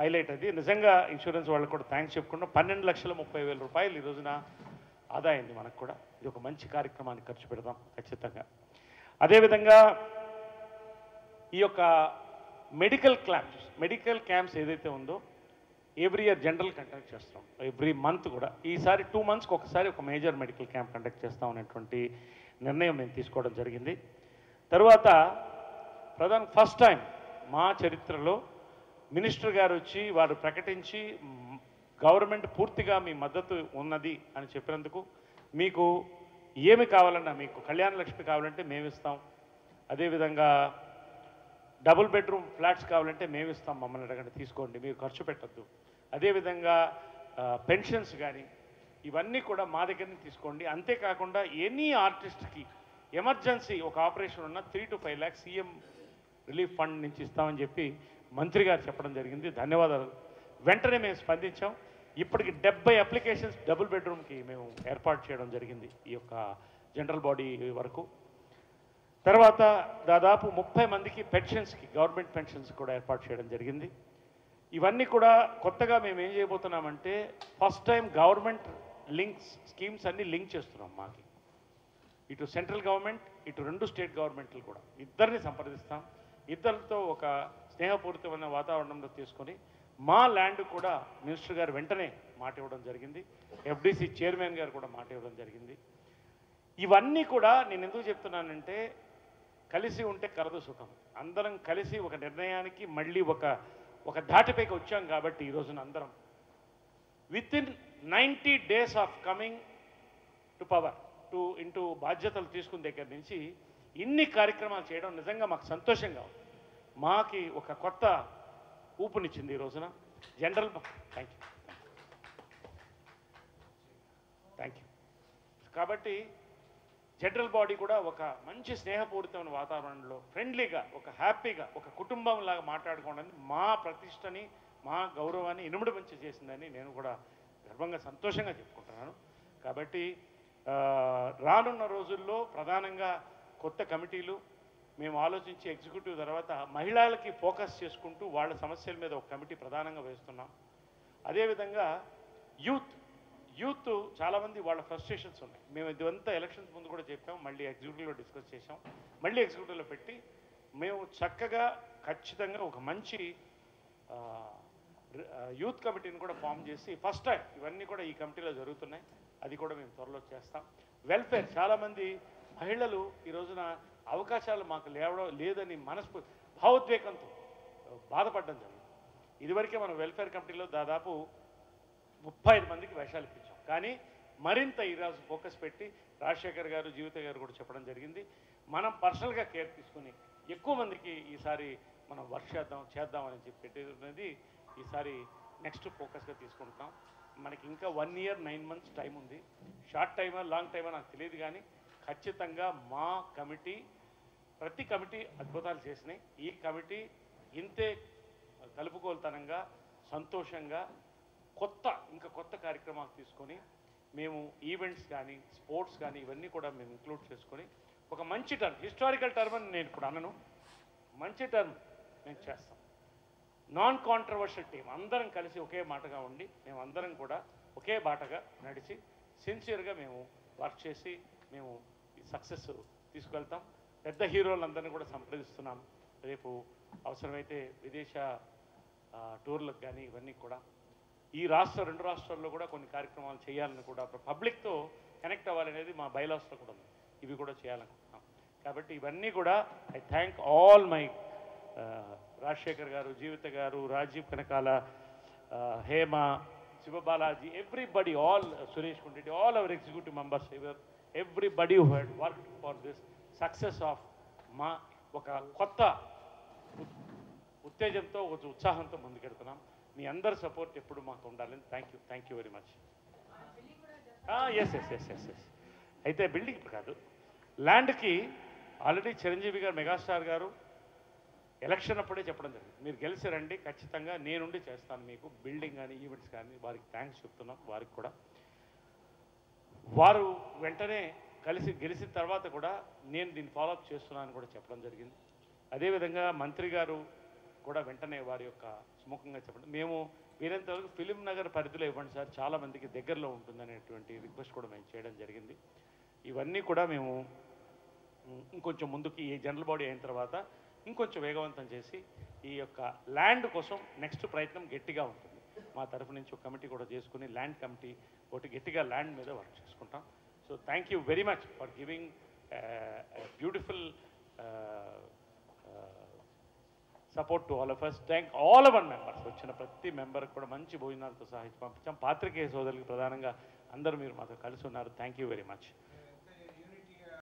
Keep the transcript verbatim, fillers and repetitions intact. Highlight అది. నిజంగా insurance వాళ్ళకి కూడా థ్యాంక్స్ చెప్పుకుంటూ పన్నెండు లక్షల ముప్పై వేల రూపాయలు ఈ రోజున ఆదా అయింది మనకు కూడా. ఇది ఒక మంచి కార్యక్రమాన్ని ఖర్చు పెడదాం ఖచ్చితంగా. అదేవిధంగా ఈ యొక్క మెడికల్ క్యాంప్స్ మెడికల్ క్యాంప్స్ ఏదైతే ఉందో ఎవ్రీ ఇయర్ జనరల్ కండక్ట్ చేస్తాం, ఎవ్రీ మంత్ కూడా. ఈసారి టూ మంత్స్కి ఒకసారి ఒక మేజర్ మెడికల్ క్యాంప్ కండక్ట్ చేస్తాం అనేటువంటి నిర్ణయం నేను తీసుకోవడం జరిగింది. తర్వాత ప్రధాన ఫస్ట్ టైం మా చరిత్రలో మినిస్టర్ గారు వచ్చి వారు ప్రకటించి గవర్నమెంట్ పూర్తిగా మీ మద్దతు ఉన్నది అని చెప్పినందుకు, మీకు ఏమి కావాలన్నా, మీకు కళ్యాణ లక్ష్మి కావాలంటే మేమిస్తాం, అదేవిధంగా డబుల్ బెడ్రూమ్ ఫ్లాట్స్ కావాలంటే మేమిస్తాం, మమ్మల్ని అడగండి తీసుకోండి, మీరు ఖర్చు పెట్టద్దు, అదేవిధంగా పెన్షన్స్ కానీ ఇవన్నీ కూడా మా దగ్గర నుంచి తీసుకోండి, అంతేకాకుండా ఎనీ ఆర్టిస్ట్కి ఎమర్జెన్సీ ఒక ఆపరేషన్ ఉన్న three to five lakhs CM relief fund నుంచి ఇస్తామని చెప్పి మంత్రి గారు చెప్పడం జరిగింది. ధన్యవాదాలు. వెంటనే మేము స్పందించాం. ఇప్పటికి డెబ్బై అప్లికేషన్స్ డబుల్ బెడ్రూమ్కి మేము ఏర్పాటు చేయడం జరిగింది ఈ యొక్క జనరల్ బాడీ వరకు. తర్వాత దాదాపు ముప్పై మందికి పెన్షన్స్కి గవర్నమెంట్ పెన్షన్స్ కూడా ఏర్పాటు చేయడం జరిగింది. ఇవన్నీ కూడా కొత్తగా మేము ఏం చేయబోతున్నామంటే first time government links schemes అన్నీ లింక్ చేస్తున్నాం. మాకి ఇటు సెంట్రల్ గవర్నమెంట్, ఇటు రెండు స్టేట్ గవర్నమెంట్లు కూడా ఇద్దరిని సంప్రదిస్తాం. ఇద్దరితో ఒక స్నేహపూరితమైన వాతావరణంలో తీసుకొని మా ల్యాండ్ కూడా మినిస్టర్ గారు వెంటనే మాట ఇవ్వడం జరిగింది, ఎఫ్డీసీ చైర్మన్ గారు కూడా మాట ఇవ్వడం జరిగింది. ఇవన్నీ కూడా నేను ఎందుకు చెప్తున్నానంటే కలిసి ఉంటే కలదు సుఖం. అందరం కలిసి ఒక నిర్ణయానికి మళ్ళీ ఒక ఒక ధాటిపైకి వచ్చాం కాబట్టి ఈ రోజున అందరం within ninety days of coming to power to into బాధ్యతలు తీసుకున్న దగ్గర నుంచి ఇన్ని కార్యక్రమాలు చేయడం నిజంగా మాకు సంతోషంగా ఉంది. మాకి ఒక కొత్త ఊపునిచ్చింది ఈ రోజున general. Thank you thank you కాబట్టి జనరల్ బాడీ కూడా ఒక మంచి స్నేహపూరితమైన వాతావరణంలో ఫ్రెండ్లీగా, ఒక హ్యాపీగా, ఒక కుటుంబంలాగా మాట్లాడుకోవడం మా ప్రతిష్టని, మా గౌరవాన్ని ఇనుముడు మంచి చేసిందని నేను కూడా గర్వంగా సంతోషంగా చెప్పుకుంటున్నాను. కాబట్టి రానున్న రోజుల్లో ప్రధానంగా కొత్త కమిటీలు మేము ఆలోచించి ఎగ్జిక్యూటివ్ తర్వాత మహిళలకి ఫోకస్ చేసుకుంటూ వాళ్ళ సమస్యల మీద ఒక కమిటీ ప్రధానంగా వేస్తున్నాం. అదేవిధంగా యూత్ యూత్ చాలామంది వాళ్ళ ఫ్రస్ట్రేషన్స్ ఉన్నాయి. మేము ఇదంతా ఎలక్షన్స్ ముందు కూడా చెప్పాం, మళ్ళీ ఎగ్జిక్యూటివ్లో డిస్కస్ చేసాం, మళ్ళీ ఎగ్జిక్యూటివ్లో పెట్టి మేము చక్కగా ఖచ్చితంగా ఒక మంచి యూత్ కమిటీని కూడా ఫామ్ చేసి ఫస్ట్ టైం ఇవన్నీ కూడా ఈ కమిటీలో జరుగుతున్నాయి, అది కూడా మేము త్వరలో చేస్తాం. వెల్ఫేర్, చాలామంది మహిళలు ఈ రోజున అవకాశాలు మాకు లేవడం లేదని మనస్ఫూ భావోద్వేగంతో బాధపడడం జరిగింది. ఇదివరకే మనం వెల్ఫేర్ కమిటీలో దాదాపు ముప్పై ఐదు మందికి వేషాలు ఇప్పించాం, కానీ మరింత ఈరోజు ఫోకస్ పెట్టి రాజశేఖర్ గారు, జీవిత గారు కూడా చెప్పడం జరిగింది, మనం పర్సనల్గా కేర్ తీసుకుని ఎక్కువ మందికి ఈసారి మనం వర్క్ చేద్దాం చేద్దామని చెప్పి పెట్టేది ఈసారి నెక్స్ట్ ఫోకస్గా తీసుకుంటాం. మనకి ఇంకా one year nine months time ఉంది. షార్ట్ టైమా లాంగ్ టైమా నాకు తెలియదు, కానీ ఖచ్చితంగా మా కమిటీ, ప్రతి కమిటీ అద్భుతాలు చేసినాయి, ఈ కమిటీ ఇంతే కలుపుకోలుతనంగా సంతోషంగా కొత్త ఇంకా కొత్త కార్యక్రమాలు తీసుకొని మేము ఈవెంట్స్ కానీ స్పోర్ట్స్ కానీ ఇవన్నీ కూడా మేము ఇంక్లూడ్ చేసుకొని ఒక మంచి టర్మ్, హిస్టారికల్ టర్మ్ అని నేను ఇప్పుడు అనను, మంచి టర్మ్ మేము చేస్తాం. నాన్ కాంట్రవర్షియల్ టీమ్, అందరం కలిసి ఒకే మాటగా ఉండి మేము అందరం కూడా ఒకే బాటగా నడిచి సిన్సియర్గా మేము వర్క్ చేసి మేము సక్సెస్ తీసుకెళ్తాం. పెద్ద హీరోలందరినీ కూడా సంప్రదిస్తున్నాం. రేపు అవసరమైతే విదేశ టూర్లకు కానీ ఇవన్నీ కూడా ఈ రాష్ట్ర రెండు రాష్ట్రాల్లో కూడా కొన్ని కార్యక్రమాలు చేయాలని కూడా, పబ్లిక్తో కనెక్ట్ అవ్వాలనేది మా బైలాస్లో కూడా ఉంది, ఇవి కూడా చేయాలనుకుంటున్నాం. కాబట్టి ఇవన్నీ కూడా I thank all my Rajasekhar గారు, జీవిత గారు, Rajeev Kanakala, Hema, Sivabalaji, everybody, all Suresh Kunti, all our executive members, everybody who had work for this success of మా ఒక కొత్త ఉత్తేజంతో ఉత్సాహంతో ముందుకెడుతున్నాం. మీ అందరి సపోర్ట్ ఎప్పుడు మాకు ఉండాలని thank you thank you very much. Yes yes yes yes yes అయితే బిల్డింగ్ ఇప్పుడు కాదు, ల్యాండ్కి ఆల్రెడీ చిరంజీవి గారు, మెగాస్టార్ గారు ఎలక్షన్ అప్పుడే చెప్పడం జరిగింది, మీరు గెలిచి రండి, ఖచ్చితంగా నేనుండి చేస్తాను మీకు బిల్డింగ్ కానీ ఈవెంట్స్ కానీ. వారికి థ్యాంక్స్ చెప్తున్నాం. వారికి కూడా వారు వెంటనే కలిసి గెలిచిన తర్వాత కూడా నేను దీన్ని ఫాలోఅప్ చేస్తున్నాను కూడా చెప్పడం జరిగింది. అదేవిధంగా మంత్రి గారు కూడా వెంటనే వారి యొక్క ముఖంగా చెప్పండి. మేము వీరంతవరకు ఫిలిం నగర్ పరిధిలో ఇవ్వండి సార్, చాలామందికి దగ్గరలో ఉంటుందనేటువంటి రిక్వెస్ట్ కూడా మేము చేయడం జరిగింది. ఇవన్నీ కూడా మేము ఇంకొంచెం ముందుకి ఈ జనరల్ బాడీ అయిన తర్వాత ఇంకొంచెం వేగవంతం చేసి ఈ యొక్క ల్యాండ్ కోసం నెక్స్ట్ ప్రయత్నం గట్టిగా ఉంటుంది. మా తరఫు నుంచి ఒక కమిటీ కూడా చేసుకుని ల్యాండ్ కమిటీ ఒకటి గట్టిగా ల్యాండ్ మీద వర్క్ చేసుకుంటాం. So thank you very much for giving beautiful support to all of us. Thank all our members, వచ్చిన ప్రతి మెంబర్ కూడా మంచి భోజనాలతో సహాయం పంపించాం. పాత్రికేయ సోదరులకు ప్రధానంగా అందరూ మీరు మాతో కలిసి ఉన్నారు. Thank you very much.